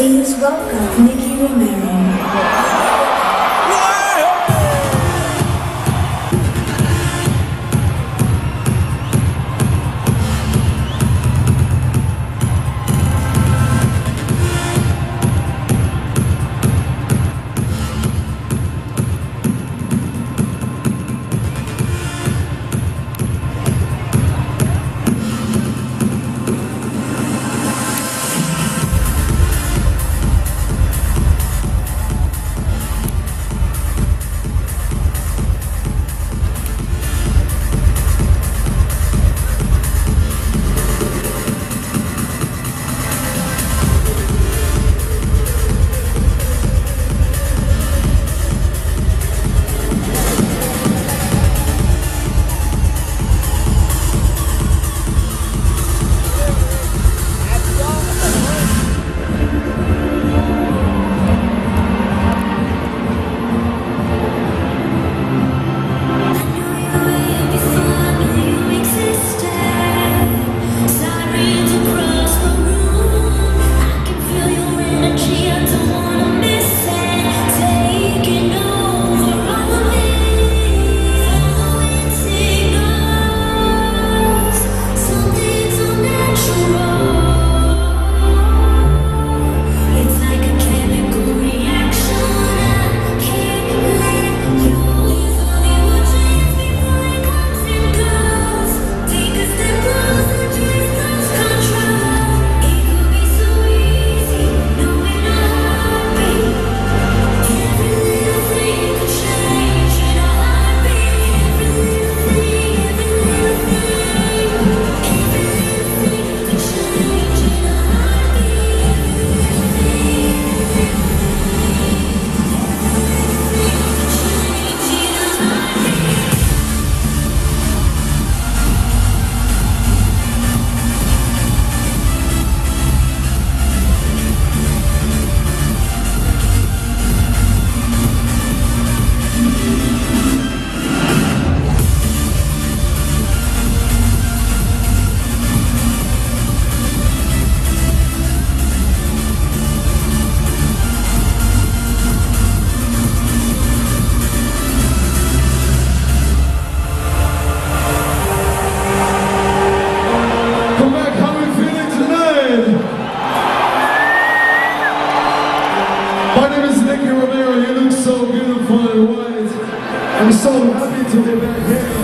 Please welcome Nicky Romero. My name is Nicky Romero. You look so beautiful and white. I'm so happy to be back here.